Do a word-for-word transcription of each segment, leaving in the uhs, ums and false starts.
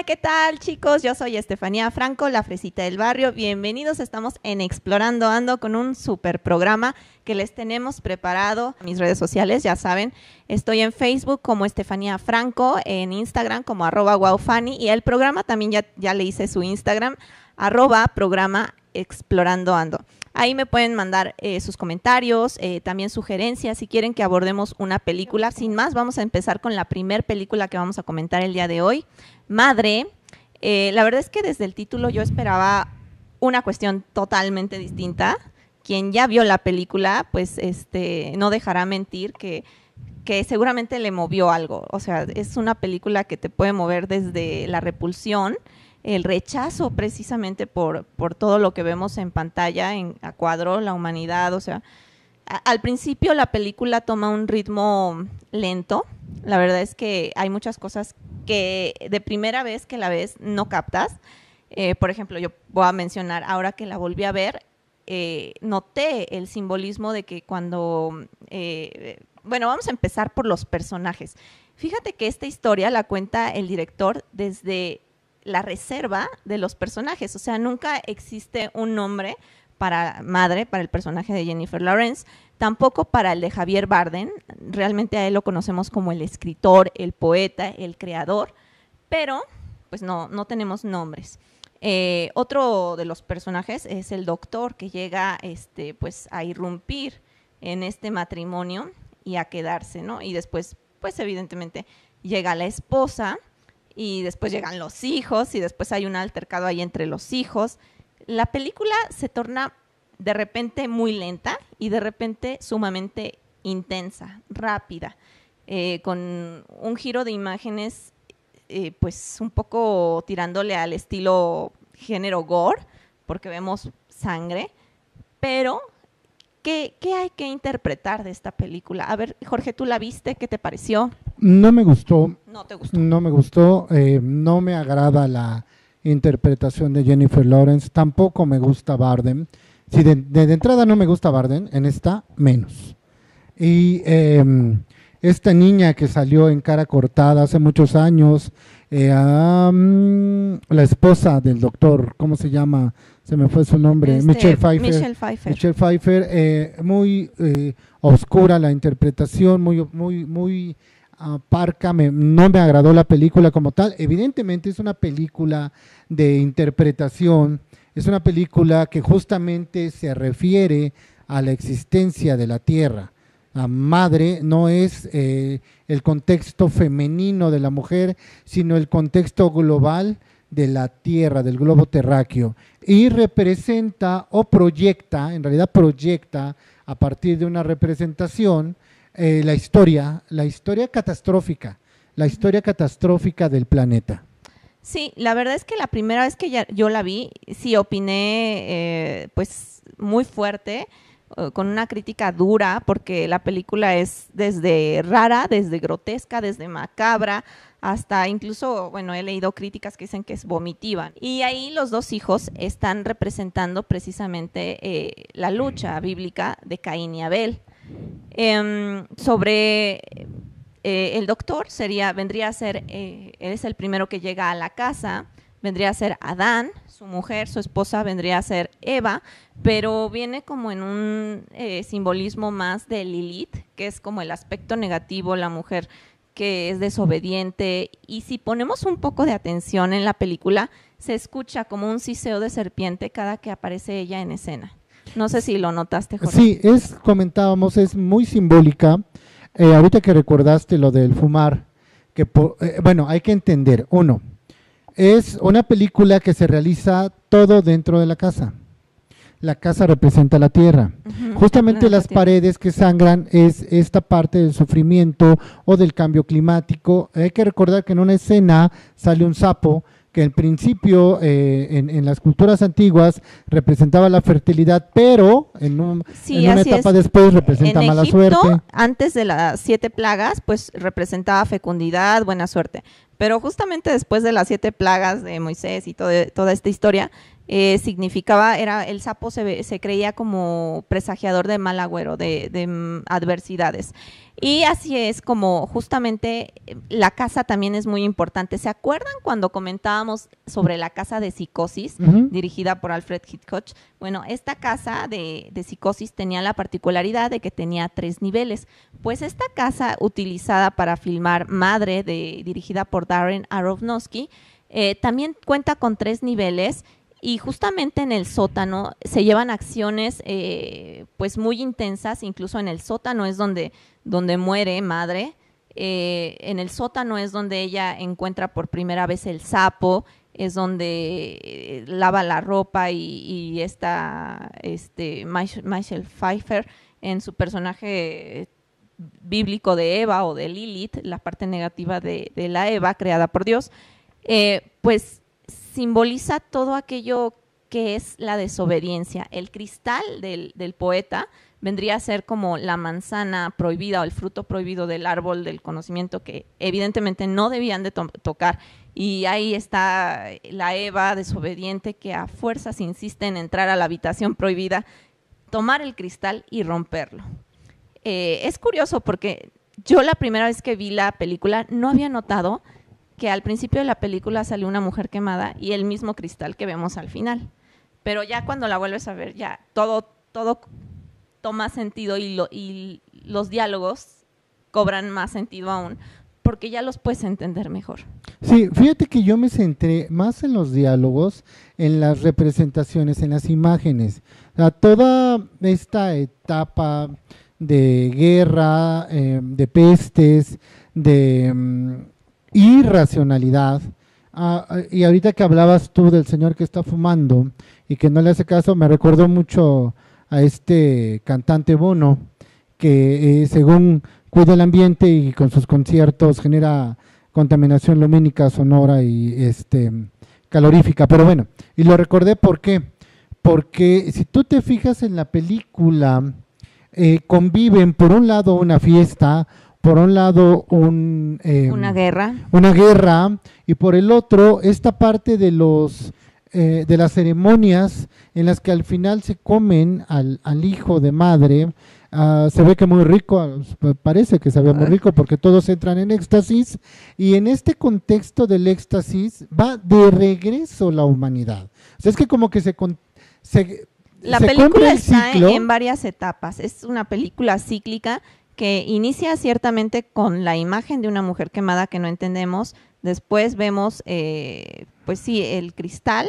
Hola, ¿qué tal, chicos? Yo soy Estefanía Franco, la fresita del barrio. Bienvenidos, estamos en Explorando Ando con un super programa que les tenemos preparado. Mis redes sociales, ya saben, estoy en Facebook como Estefanía Franco, en Instagram como arroba wowfanny, y el programa también ya, ya le hice su Instagram, arroba programa Explorando Ando. Ahí me pueden mandar eh, sus comentarios, eh, también sugerencias, si quieren que abordemos una película. Sin más, vamos a empezar con la primer película que vamos a comentar el día de hoy, Madre. Eh, la verdad es que desde el título yo esperaba una cuestión totalmente distinta. Quien ya vio la película, pues este, no dejará mentir que, que seguramente le movió algo. O sea, es una película que te puede mover desde la repulsión, el rechazo precisamente por, por todo lo que vemos en pantalla, en, a cuadro, la humanidad. O sea, a, al principio la película toma un ritmo lento. La verdad es que hay muchas cosas que de primera vez que la ves no captas. Eh, por ejemplo, yo voy a mencionar, ahora que la volví a ver, eh, noté el simbolismo de que cuando… Eh, bueno, vamos a empezar por los personajes. Fíjate que esta historia la cuenta el director desde… la reserva de los personajes, o sea, nunca existe un nombre para Madre, para el personaje de Jennifer Lawrence, tampoco para el de Javier Bardem. Realmente a él lo conocemos como el escritor, el poeta, el creador, pero pues no, no tenemos nombres. Eh, otro de los personajes es el doctor, que llega este, pues, a irrumpir en este matrimonio y a quedarse, ¿no? Y después, pues evidentemente, llega la esposa, y después llegan los hijos, y después hay un altercado ahí entre los hijos. La película se torna de repente muy lenta y de repente sumamente intensa, rápida, eh, con un giro de imágenes eh, pues un poco tirándole al estilo género gore, porque vemos sangre. Pero, ¿qué, qué hay que interpretar de esta película? A ver, Jorge, ¿tú la viste? ¿Qué te pareció? No me gustó, no, te gustó. no me gustó, eh, no me agrada la interpretación de Jennifer Lawrence, tampoco me gusta Bardem. Si de, de, de entrada no me gusta Bardem, en esta menos. Y eh, esta niña que salió en Cara Cortada hace muchos años, eh, um, la esposa del doctor, ¿cómo se llama? Se me fue su nombre, este, Michelle Pfeiffer. Michelle Pfeiffer, Michelle Pfeiffer eh, muy eh, oscura la interpretación, muy, muy, muy… Parca, me, no me agradó la película como tal. Evidentemente es una película de interpretación, es una película que justamente se refiere a la existencia de la Tierra. La madre no es eh, el contexto femenino de la mujer, sino el contexto global de la Tierra, del globo terráqueo, y representa o proyecta, en realidad proyecta a partir de una representación, Eh, la historia, la historia catastrófica, la historia catastrófica del planeta. Sí, la verdad es que la primera vez que ya, yo la vi, sí opiné eh, pues muy fuerte, eh, con una crítica dura, porque la película es desde rara, desde grotesca, desde macabra, hasta incluso, bueno, he leído críticas que dicen que es vomitiva. Y ahí los dos hijos están representando precisamente eh, la lucha bíblica de Caín y Abel. Eh, sobre eh, el doctor sería, vendría a ser, eh, él es el primero que llega a la casa, vendría a ser Adán, su mujer, su esposa vendría a ser Eva, pero viene como en un eh, simbolismo más de Lilith, que es como el aspecto negativo, la mujer que es desobediente. Y si ponemos un poco de atención en la película, se escucha como un siseo de serpiente cada que aparece ella en escena. No sé si lo notaste, Jorge. Sí, es, comentábamos, es muy simbólica. Eh, ahorita que recordaste lo del fumar, que por, eh, bueno, hay que entender, uno, es una película que se realiza todo dentro de la casa. La casa representa la tierra. Uh-huh. Justamente no, las la paredes que sangran es esta parte del sufrimiento o del cambio climático. Hay que recordar que en una escena sale un sapo, que al principio eh, en, en las culturas antiguas representaba la fertilidad, pero en, un, sí, en una etapa es. después representa en mala Egipto, suerte. Antes de las siete plagas, pues representaba fecundidad, buena suerte. Pero justamente después de las siete plagas de Moisés y todo, toda esta historia, eh, significaba, era el sapo se, se creía como presagiador de mal agüero, de, de adversidades. Y así es como justamente la casa también es muy importante. ¿Se acuerdan cuando comentábamos sobre la casa de psicosis, uh-huh, dirigida por Alfred Hitchcock? Bueno, esta casa de, de psicosis tenía la particularidad de que tenía tres niveles. Pues esta casa utilizada para filmar Madre, de, dirigida por Darren Aronofsky, eh, también cuenta con tres niveles. Y justamente en el sótano se llevan acciones eh, pues muy intensas, incluso en el sótano es donde, donde muere Madre, eh, en el sótano es donde ella encuentra por primera vez el sapo, es donde lava la ropa y, y esta este, Michelle Pfeiffer en su personaje bíblico de Eva o de Lilith, la parte negativa de, de la Eva creada por Dios, eh, pues… simboliza todo aquello que es la desobediencia. El cristal del, del poeta vendría a ser como la manzana prohibida o el fruto prohibido del árbol del conocimiento que evidentemente no debían de to tocar. Y ahí está la Eva desobediente que a fuerzas insiste en entrar a la habitación prohibida, tomar el cristal y romperlo. Eh, es curioso porque yo la primera vez que vi la película no había notado que al principio de la película salió una mujer quemada y el mismo cristal que vemos al final. Pero ya cuando la vuelves a ver, ya todo, todo toma sentido y, lo, y los diálogos cobran más sentido aún, porque ya los puedes entender mejor. Sí, fíjate que yo me centré más en los diálogos, en las representaciones, en las imágenes. O sea, toda esta etapa de guerra, eh, de pestes, de… Mm, irracionalidad, ah, y ahorita que hablabas tú del señor que está fumando y que no le hace caso, me recordó mucho a este cantante Bono, que eh, según cuida el ambiente y con sus conciertos genera contaminación lumínica, sonora y este calorífica, pero bueno, y lo recordé, ¿por qué? Porque si tú te fijas en la película, eh, conviven por un lado una fiesta, por un lado un, eh, una guerra una guerra y por el otro esta parte de los eh, de las ceremonias en las que al final se comen al, al hijo de Madre. Uh, se ve que muy rico, parece que sabía muy rico porque todos entran en éxtasis, y en este contexto del éxtasis va de regreso la humanidad. O sea, es que como que se, con, se la se película está en, en varias etapas, es una película cíclica que inicia ciertamente con la imagen de una mujer quemada que no entendemos, después vemos, eh, pues sí, el cristal,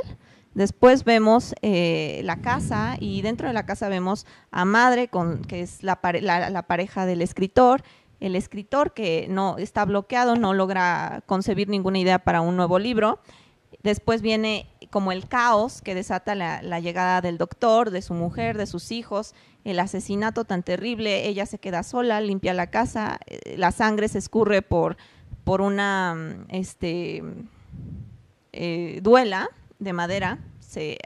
después vemos eh, la casa, y dentro de la casa vemos a Madre, con, que es la, pare la, la pareja del escritor, el escritor que no está bloqueado, no logra concebir ninguna idea para un nuevo libro. Después viene como el caos que desata la, la llegada del doctor, de su mujer, de sus hijos, el asesinato tan terrible, ella se queda sola, limpia la casa, la sangre se escurre por, por una este, eh, duela de madera, se,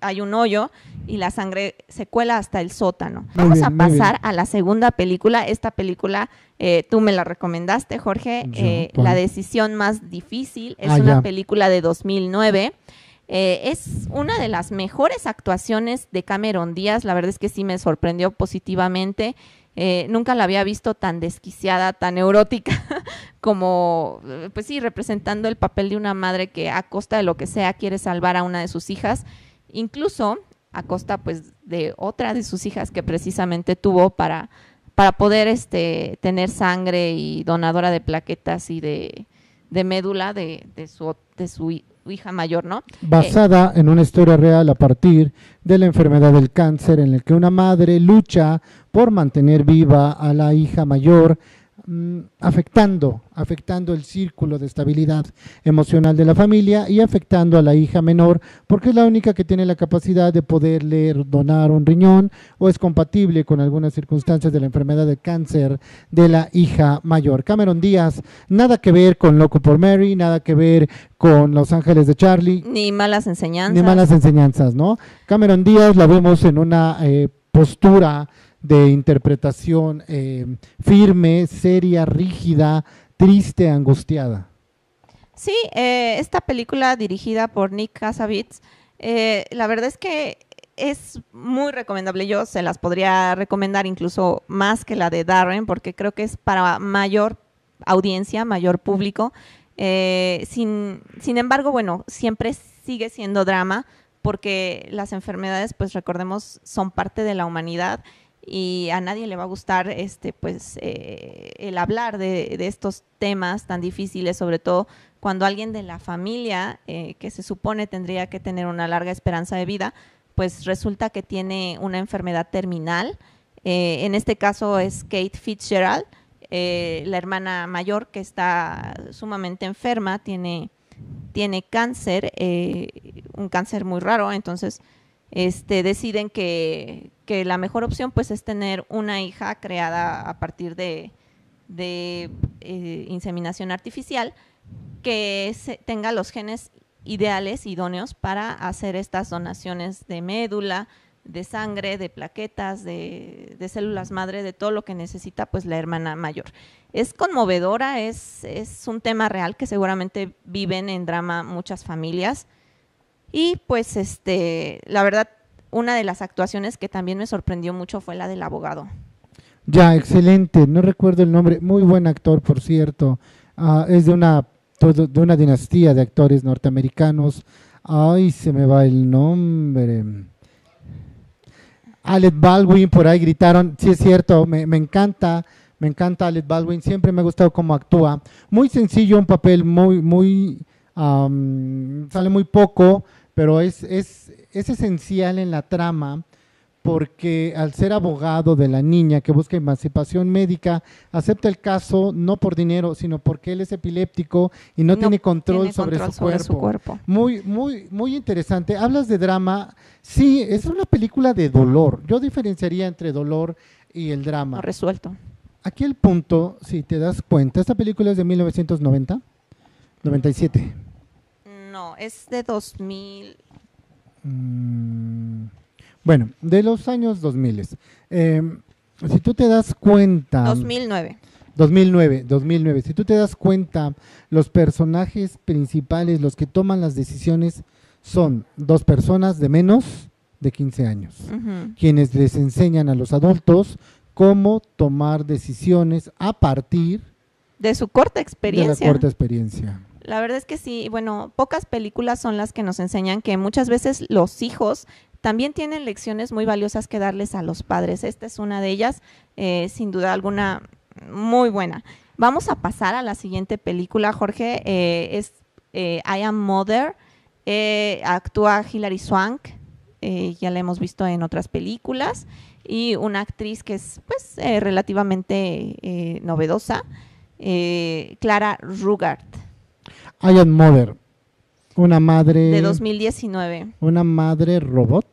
hay un hoyo y la sangre se cuela hasta el sótano. Muy Vamos bien, a pasar a la segunda película, esta película… Eh, tú me la recomendaste, Jorge, eh, La decisión más difícil, es ah, una ya. película de dos mil nueve, eh, es una de las mejores actuaciones de Cameron Díaz, la verdad es que sí me sorprendió positivamente, eh, nunca la había visto tan desquiciada, tan neurótica, como, pues sí, representando el papel de una madre que a costa de lo que sea quiere salvar a una de sus hijas, incluso a costa pues de otra de sus hijas que precisamente tuvo para… para poder este, tener sangre y donadora de plaquetas y de, de médula de, de, su, de su hija mayor, ¿no? Basada eh, en una historia real a partir de la enfermedad del cáncer, en el que una madre lucha por mantener viva a la hija mayor, mmm, afectando, afectando el círculo de estabilidad emocional de la familia y afectando a la hija menor, porque es la única que tiene la capacidad de poderle donar un riñón o es compatible con algunas circunstancias de la enfermedad de cáncer de la hija mayor. Cameron Díaz, nada que ver con Loco por Mary, nada que ver con Los Ángeles de Charlie. Ni malas enseñanzas. Ni malas enseñanzas, ¿no? Cameron Díaz la vemos en una eh, postura de interpretación eh, firme, seria, rígida, triste, angustiada. Sí, eh, esta película dirigida por Nick Cassavetes, eh, la verdad es que es muy recomendable. Yo se las podría recomendar incluso más que la de Darren, porque creo que es para mayor audiencia, mayor público. Eh, sin, sin embargo, bueno, siempre sigue siendo drama, porque las enfermedades, pues recordemos, son parte de la humanidad y a nadie le va a gustar este, pues, eh, el hablar de, de estos temas tan difíciles, sobre todo cuando alguien de la familia, eh, que se supone tendría que tener una larga esperanza de vida, pues resulta que tiene una enfermedad terminal. Eh, en este caso es Kate Fitzgerald, eh, la hermana mayor, que está sumamente enferma, tiene, tiene cáncer, eh, un cáncer muy raro. Entonces este, deciden que, que la mejor opción pues, es tener una hija creada a partir de, de eh, inseminación artificial, que se, tenga los genes ideales, idóneos para hacer estas donaciones de médula, de sangre, de plaquetas, de, de células madre, de todo lo que necesita pues la hermana mayor. Es conmovedora, es, es un tema real que seguramente viven en drama muchas familias. Y pues este, la verdad, una de las actuaciones que también me sorprendió mucho fue la del abogado. Ya, excelente, no recuerdo el nombre, muy buen actor por cierto, uh, es de una… Todo, de una dinastía de actores norteamericanos. Ay, se me va el nombre. Alec Baldwin, por ahí gritaron. Sí, es cierto, me, me encanta, me encanta Alec Baldwin. Siempre me ha gustado cómo actúa. Muy sencillo, un papel muy, muy, um, sale muy poco, pero es, es, es esencial en la trama, porque al ser abogado de la niña que busca emancipación médica, acepta el caso no por dinero, sino porque él es epiléptico y no, no tiene control, tiene sobre, control su, sobre cuerpo. su cuerpo. Muy, muy, muy interesante. Hablas de drama. Sí, es una película de dolor. Yo diferenciaría entre dolor y el drama. No resuelto. Aquí el punto, si te das cuenta, esta película es de mil novecientos noventa, noventa y siete. No, es de dos mil. Mm. Bueno, de los años dos mil, eh, si tú te das cuenta… dos mil nueve. dos mil nueve, dos mil nueve. Si tú te das cuenta, los personajes principales, los que toman las decisiones, son dos personas de menos de quince años, uh-huh, quienes les enseñan a los adultos cómo tomar decisiones a partir… De su corta experiencia. De la corta experiencia. La verdad es que sí, bueno, pocas películas son las que nos enseñan que muchas veces los hijos… También tienen lecciones muy valiosas que darles a los padres. Esta es una de ellas, eh, sin duda alguna, muy buena. Vamos a pasar a la siguiente película, Jorge. Eh, es eh, I am Mother. Eh, actúa Hilary Swank, eh, ya la hemos visto en otras películas, y una actriz que es pues, eh, relativamente eh, novedosa, eh, Clara Ruggard. I am Mother. Una madre… De dos mil diecinueve. Una madre robot.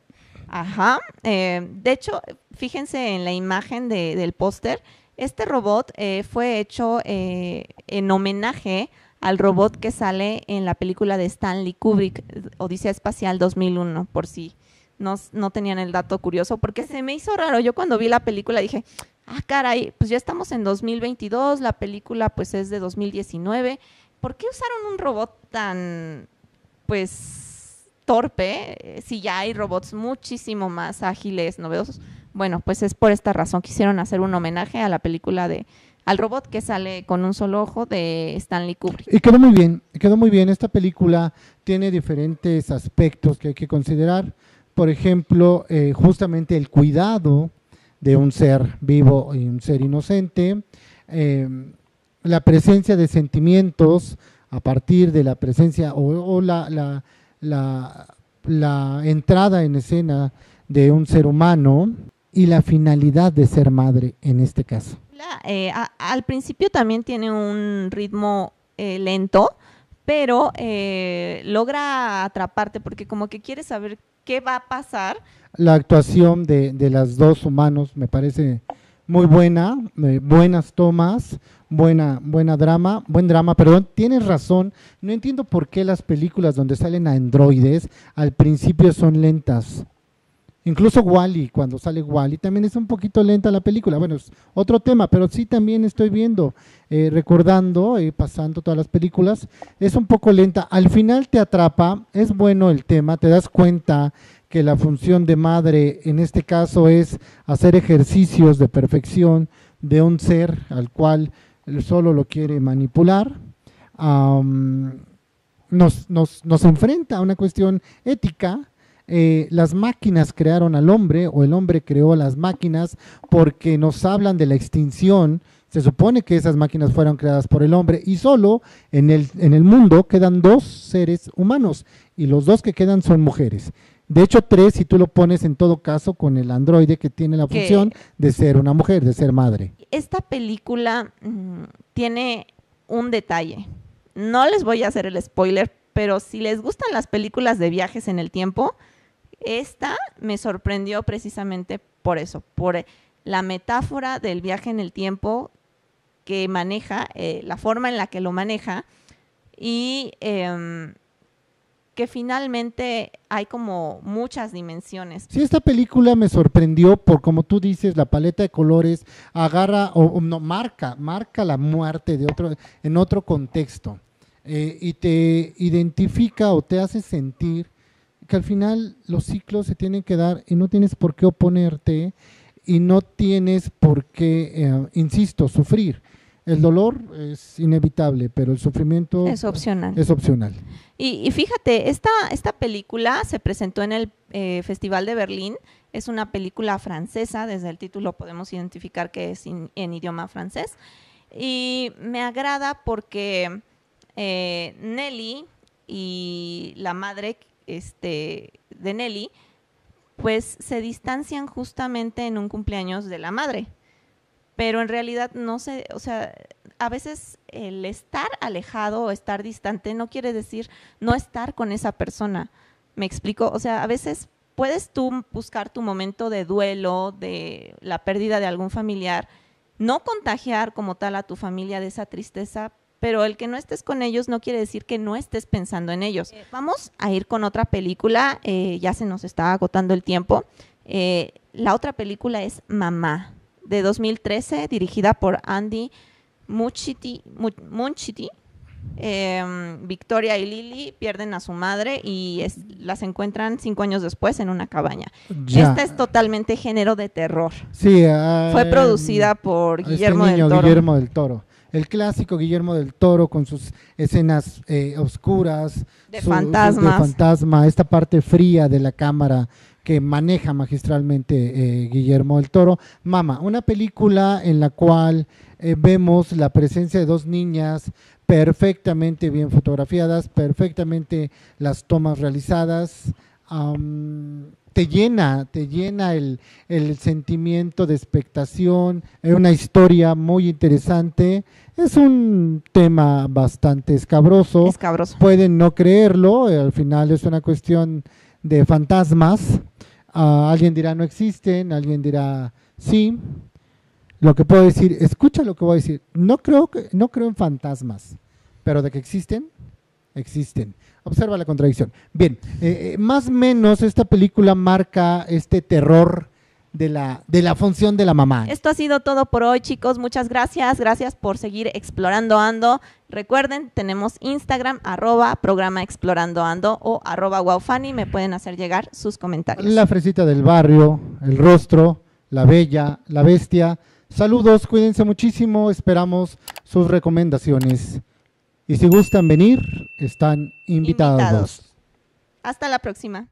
Ajá. Eh, de hecho, fíjense en la imagen de, del póster. Este robot eh, fue hecho eh, en homenaje al robot que sale en la película de Stanley Kubrick, Odisea Espacial dos mil uno, por si no, no tenían el dato curioso, porque se me hizo raro. Yo cuando vi la película dije… Ah, caray, pues ya estamos en dos mil veintidós, la película pues es de dos mil diecinueve. ¿Por qué usaron un robot tan… pues torpe, si ya hay robots muchísimo más ágiles, novedosos? Bueno, pues es por esta razón, quisieron hacer un homenaje a la película de al robot que sale con un solo ojo de Stanley Kubrick. Y quedó muy bien, quedó muy bien. Esta película tiene diferentes aspectos que hay que considerar, por ejemplo, eh, justamente el cuidado de un ser vivo y un ser inocente, eh, la presencia de sentimientos a partir de la presencia o, o la, la, la, la entrada en escena de un ser humano y la finalidad de ser madre en este caso. La, eh, a, al principio también tiene un ritmo eh, lento, pero eh, logra atraparte porque como que quieres saber qué va a pasar. La actuación de, de las dos humanos me parece muy buena, eh, buenas tomas, buena, buena drama, buen drama, perdón. Tienes razón, no entiendo por qué las películas donde salen androides al principio son lentas. Incluso Wall-E, cuando sale Wall-E, también es un poquito lenta la película. Bueno, es otro tema, pero sí también estoy viendo, eh, recordando, eh, pasando todas las películas, es un poco lenta. Al final te atrapa, es bueno el tema, te das cuenta que la función de madre en este caso es hacer ejercicios de perfección de un ser al cual solo lo quiere manipular. Um, nos, nos, nos enfrenta a una cuestión ética. Eh, las máquinas crearon al hombre, o el hombre creó a las máquinas, porque nos hablan de la extinción. Se supone que esas máquinas fueron creadas por el hombre, y solo en el, en el mundo quedan dos seres humanos, y los dos que quedan son mujeres. De hecho, tres, si tú lo pones en todo caso con el androide que tiene la función ¿Qué? de ser una mujer, de ser madre. Esta película mmm, tiene un detalle. No les voy a hacer el spoiler, pero si les gustan las películas de viajes en el tiempo, esta me sorprendió precisamente por eso, por la metáfora del viaje en el tiempo que maneja, eh, la forma en la que lo maneja, y eh, que finalmente hay como muchas dimensiones. Sí, esta película me sorprendió por, como tú dices, la paleta de colores agarra o, o no, marca, marca la muerte de otro, en otro contexto, eh, y te identifica o te hace sentir que al final los ciclos se tienen que dar y no tienes por qué oponerte y no tienes por qué, eh, insisto, sufrir. El dolor es inevitable, pero el sufrimiento es opcional. Es opcional. Y, y fíjate, esta, esta película se presentó en el eh, Festival de Berlín. Es una película francesa, desde el título podemos identificar que es in, en idioma francés. Y me agrada porque eh, Nelly y la madre este, de Nelly, pues se distancian justamente en un cumpleaños de la madre. Pero en realidad no sé, o sea, a veces el estar alejado o estar distante no quiere decir no estar con esa persona, ¿me explico? O sea, a veces puedes tú buscar tu momento de duelo, de la pérdida de algún familiar, no contagiar como tal a tu familia de esa tristeza, pero el que no estés con ellos no quiere decir que no estés pensando en ellos. Eh, vamos a ir con otra película, eh, ya se nos está agotando el tiempo. Eh, la otra película es Mamá, de dos mil trece, dirigida por Andy Munchiti. Munchiti. Eh, Victoria y Lili pierden a su madre y es, las encuentran cinco años después en una cabaña. Ya. Esta es totalmente género de terror. Sí, uh, fue producida por Guillermo, este niño, del Toro. Guillermo del Toro. El clásico Guillermo del Toro con sus escenas eh, oscuras. De su, fantasmas. De fantasma, esta parte fría de la cámara que maneja magistralmente eh, Guillermo del Toro. Mamá, una película en la cual eh, vemos la presencia de dos niñas perfectamente bien fotografiadas, perfectamente las tomas realizadas. Um, te llena, te llena el, el sentimiento de expectación, es una historia muy interesante. Es un tema bastante escabroso. Escabroso. Pueden no creerlo, eh, al final es una cuestión de fantasmas, uh, alguien dirá no existen, alguien dirá sí. Lo que puedo decir, escucha lo que voy a decir, no creo, que, no creo en fantasmas, pero de que existen, existen. Observa la contradicción. Bien, eh, eh, más o menos esta película marca este terror de la, de la función de la mamá. Esto ha sido todo por hoy, chicos, muchas gracias, gracias por seguir explorando Ando. Recuerden, tenemos Instagram, arroba programa Explorando Ando o arroba wowfani, me pueden hacer llegar sus comentarios. La fresita del barrio, el rostro, la bella, la bestia. Saludos, cuídense muchísimo, esperamos sus recomendaciones. Y si gustan venir, están invitados. invitados. Hasta la próxima.